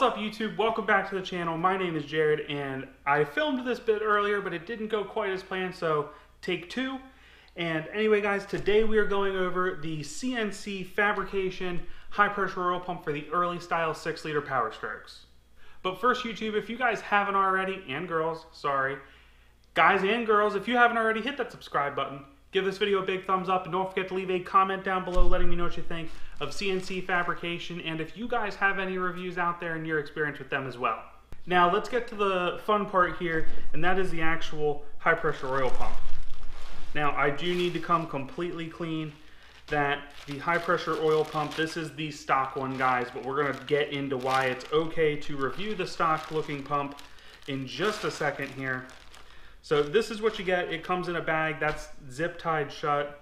What's up YouTube? Welcome back to the channel. My name is Jared and I filmed this bit earlier but it didn't go quite as planned, so take two. And anyway guys, today we are going over the CNC fabrication high pressure oil pump for the early style 6-liter power strokes. But first YouTube, if you guys haven't already, and girls, sorry. Guys and girls, if you haven't already, hit that subscribe button. Give this video a big thumbs up and don't forget to leave a comment down below letting me know what you think of CNC fabrication and if you guys have any reviews out there and your experience with them as well. Now let's get to the fun part here, and that is the actual high pressure oil pump. Now I do need to come completely clean that the high pressure oil pump, this is the stock one guys, but we're gonna get into why it's okay to review the stock looking pump in just a second here. So this is what you get. It comes in a bag that's zip tied shut,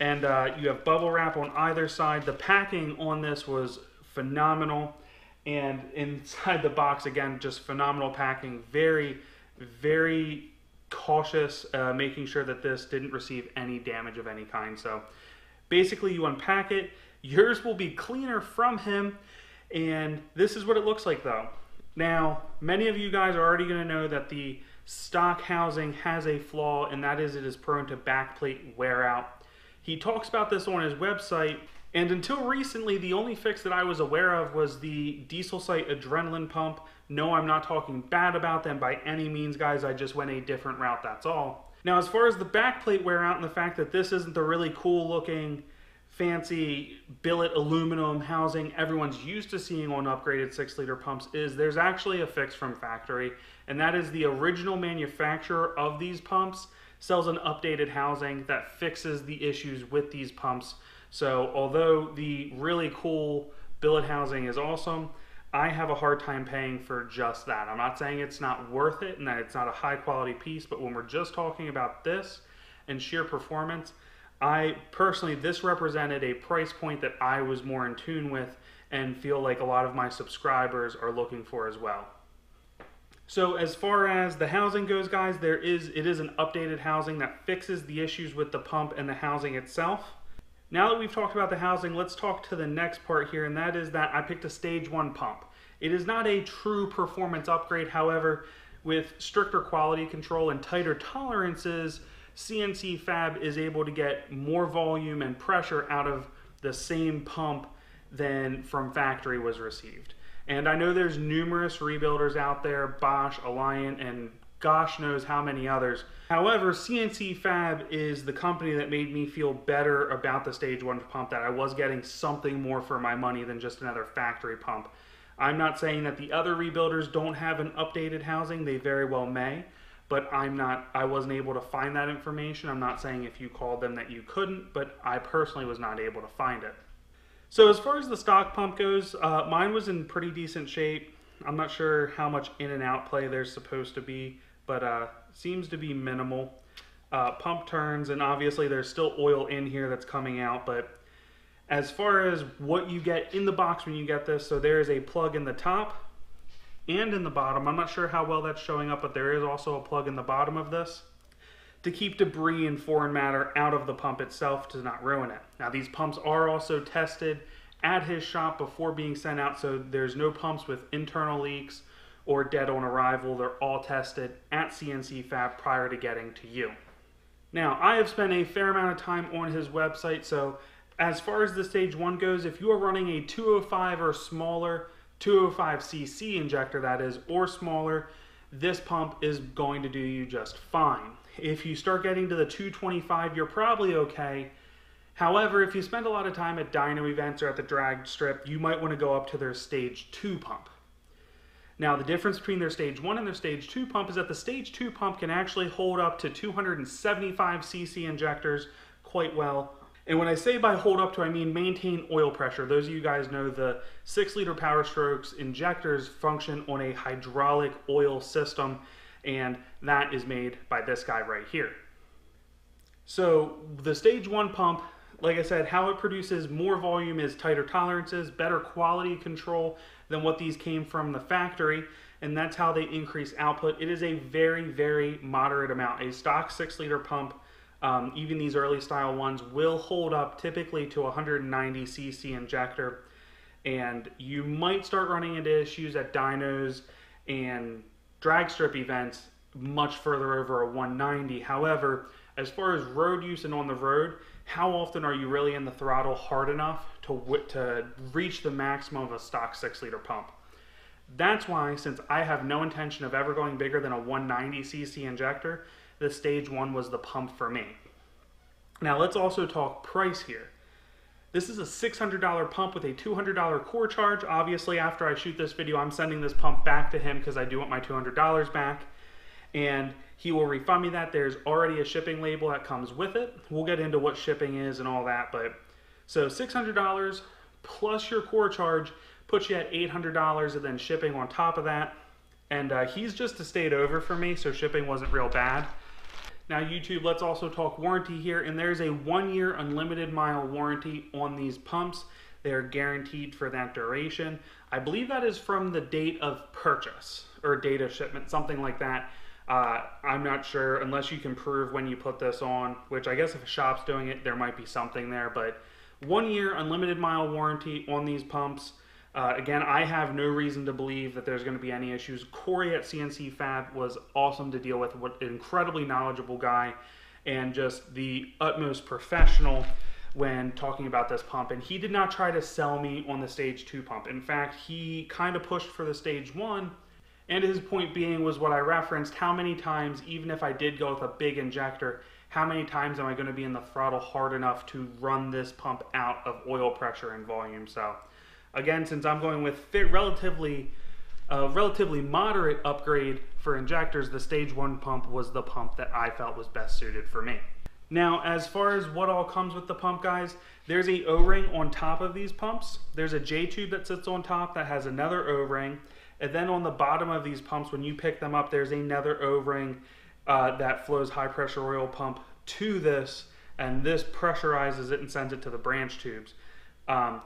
and you have bubble wrap on either side. The packing on this was phenomenal, and inside the box, again, just phenomenal packing. Very, very cautious, making sure that this didn't receive any damage of any kind. So basically you unpack it. Yours will be cleaner from him, and this is what it looks like though. Now, many of you guys are already going to know that the stock housing has a flaw, and that is it is prone to backplate wear out. He talks about this on his website, and until recently the only fix that I was aware of was the Dieselsite adrenaline pump. No, I'm not talking bad about them by any means guys, I just went a different route, that's all. Now as far as the backplate wear out and the fact that this isn't the really cool looking fancy billet aluminum housing everyone's used to seeing on upgraded 6-liter pumps, is there's actually a fix from factory, and that is the original manufacturer of these pumps sells an updated housing that fixes the issues with these pumps. So although the really cool billet housing is awesome, I have a hard time paying for just that. I'm not saying it's not worth it and that it's not a high quality piece, but when we're just talking about this and sheer performance, I personally, this represented a price point that I was more in tune with and feel like a lot of my subscribers are looking for as well. So as far as the housing goes guys, it is an updated housing that fixes the issues with the pump and the housing itself. Now that we've talked about the housing, let's talk to the next part here, and that is that I picked a stage 1 pump. It is not a true performance upgrade, however, with stricter quality control and tighter tolerances, CNC Fab is able to get more volume and pressure out of the same pump than from factory was received. And I know there's numerous rebuilders out there, Bosch, Alliant, and gosh knows how many others. However, CNC Fab is the company that made me feel better about the stage 1 pump, that I was getting something more for my money than just another factory pump. I'm not saying that the other rebuilders don't have an updated housing, they very well may. But I wasn't able to find that information. I'm not saying if you called them that you couldn't, but I personally was not able to find it. So as far as the stock pump goes, mine was in pretty decent shape. I'm not sure how much in and out play there's supposed to be, but seems to be minimal. Pump turns, and obviously there's still oil in here that's coming out, but as far as what you get in the box when you get this, so there is a plug in the top and in the bottom. I'm not sure how well that's showing up, but there is also a plug in the bottom of this to keep debris and foreign matter out of the pump itself to not ruin it. Now these pumps are also tested at his shop before being sent out, so there's no pumps with internal leaks or dead on arrival. They're all tested at CNC Fab prior to getting to you. Now I have spent a fair amount of time on his website, so as far as the stage 1 goes, if you are running a 205 or smaller, 205cc injector that is, or smaller, this pump is going to do you just fine. If you start getting to the 225, you're probably okay. However, if you spend a lot of time at dyno events or at the drag strip, you might want to go up to their stage 2 pump. Now the difference between their stage 1 and their stage 2 pump is that the stage 2 pump can actually hold up to 275cc injectors quite well. And when I say by hold up to, I mean maintain oil pressure. Those of you guys know the 6-liter Powerstroke injectors function on a hydraulic oil system, and that is made by this guy right here. So the stage 1 pump, like I said, how it produces more volume is tighter tolerances, better quality control than what these came from the factory, and that's how they increase output. It is a very, very moderate amount. A stock 6-liter pump, even these early style ones, will hold up typically to 190cc injector, and you might start running into issues at dynos and drag strip events much further over a 190. However, as far as road use and on the road, how often are you really in the throttle hard enough to reach the maximum of a stock 6-liter pump? That's why, since I have no intention of ever going bigger than a 190cc injector, the stage one was the pump for me. Now let's also talk price here. This is a $600 pump with a $200 core charge. Obviously, after I shoot this video, I'm sending this pump back to him because I do want my $200 back. And he will refund me that. There's already a shipping label that comes with it. We'll get into what shipping is and all that. But so $600 plus your core charge puts you at $800, and then shipping on top of that. And he's just stayed over for me, so shipping wasn't real bad. Now YouTube, let's also talk warranty here, and there's a 1-year unlimited mile warranty on these pumps. They're guaranteed for that duration. I believe that is from the date of purchase or date of shipment, something like that. I'm not sure, unless you can prove when you put this on, which I guess if a shop's doing it, there might be something there, but 1-year unlimited mile warranty on these pumps. Again, I have no reason to believe that there's going to be any issues. Corey at CNC Fab was awesome to deal with. What an incredibly knowledgeable guy, and just the utmost professional when talking about this pump. And he did not try to sell me on the stage 2 pump. In fact, he kind of pushed for the stage 1. And his point being was what I referenced: how many times, even if I did go with a big injector, how many times am I going to be in the throttle hard enough to run this pump out of oil pressure and volume? So again, since I'm going with relatively moderate upgrade for injectors, the stage 1 pump was the pump that I felt was best suited for me. Now, as far as what all comes with the pump, guys, there's a O-ring on top of these pumps. There's a J-tube that sits on top that has another O-ring. And then on the bottom of these pumps, when you pick them up, there's another O-ring that flows high pressure oil pump to this, and this pressurizes it and sends it to the branch tubes.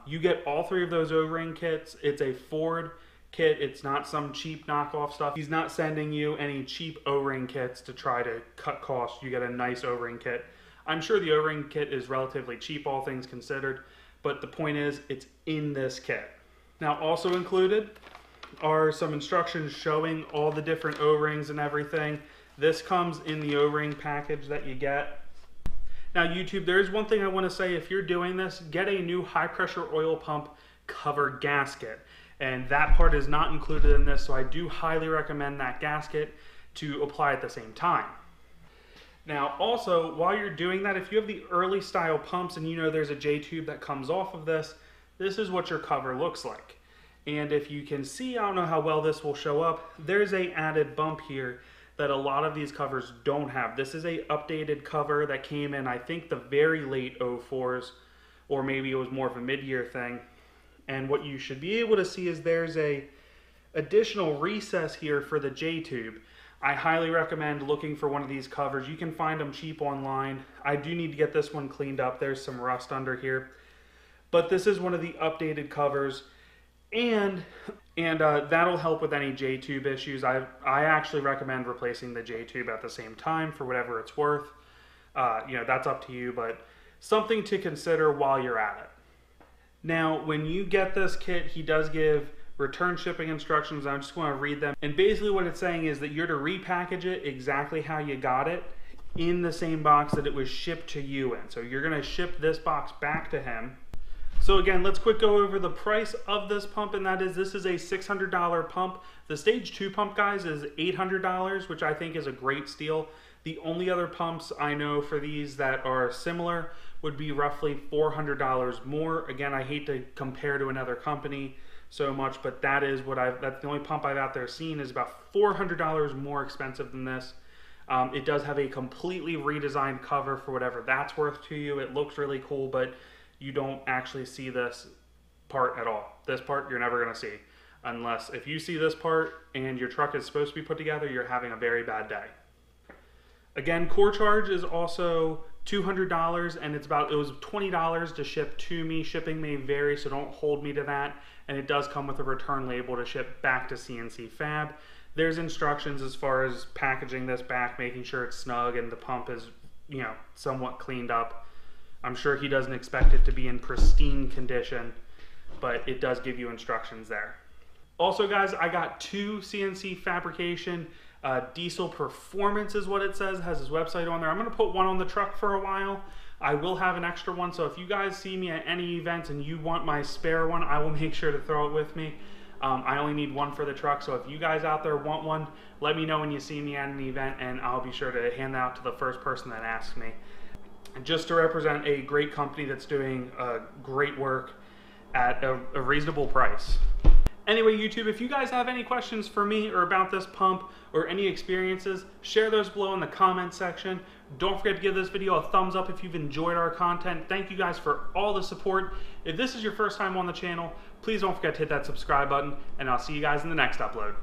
You get all 3 of those O-ring kits. It's a Ford kit. It's not some cheap knockoff stuff. He's not sending you any cheap O-ring kits to try to cut costs. You get a nice O-ring kit. I'm sure the O-ring kit is relatively cheap, all things considered, but the point is it's in this kit. Now also included are some instructions showing all the different O-rings and everything. This comes in the O-ring package that you get. Now YouTube, there is one thing I want to say. If you're doing this, get a new high pressure oil pump cover gasket. And that part is not included in this, so I do highly recommend that gasket to apply at the same time. Now also, while you're doing that, if you have the early style pumps and you know there's a J-tube that comes off of this, this is what your cover looks like. And if you can see, I don't know how well this will show up, there's an added bump here that a lot of these covers don't have. This is a updated cover that came in, I think, the very late 04s, or maybe it was more of a mid-year thing. And what you should be able to see is there's a additional recess here for the J-tube. I highly recommend looking for one of these covers. You can find them cheap online. I do need to get this one cleaned up. There's some rust under here. But this is one of the updated covers. And that'll help with any J-tube issues. I actually recommend replacing the J-tube at the same time for whatever it's worth. You know, that's up to you, but something to consider while you're at it. Now, when you get this kit, he does give return shipping instructions. I'm just going to read them. And basically what it's saying is that you're to repackage it exactly how you got it in the same box that it was shipped to you in. So you're going to ship this box back to him. So again, let's quick go over the price of this pump, and that is, this is a $600 pump. The stage 2 pump, guys, is $800, which I think is a great steal. The only other pumps I know for these that are similar would be roughly $400 more. Again, I hate to compare to another company so much, but that is what that's the only pump I've out there seen is about $400 more expensive than this. It does have a completely redesigned cover for whatever that's worth to you. It looks really cool, but you don't actually see this part at all. This part you're never gonna see, unless if you see this part and your truck is supposed to be put together, you're having a very bad day. Again, core charge is also $200, and it was $20 to ship to me. Shipping may vary, so don't hold me to that. And it does come with a return label to ship back to CNC Fab. There's instructions as far as packaging this back, making sure it's snug and the pump is, you know, somewhat cleaned up. I'm sure he doesn't expect it to be in pristine condition, but it does give you instructions there. Also guys, I got two CNC fabrication, Diesel Performance is what it says, has his website on there. I'm gonna put one on the truck for a while. I will have an extra one, so if you guys see me at any events and you want my spare one, I will make sure to throw it with me. I only need one for the truck, so if you guys out there want one, let me know when you see me at an event and I'll be sure to hand that out to the first person that asks me. Just to represent a great company that's doing great work at a reasonable price. Anyway, YouTube, if you guys have any questions for me or about this pump or any experiences, share those below in the comment section. Don't forget to give this video a thumbs up if you've enjoyed our content. Thank you guys for all the support. If this is your first time on the channel, please don't forget to hit that subscribe button, and I'll see you guys in the next upload.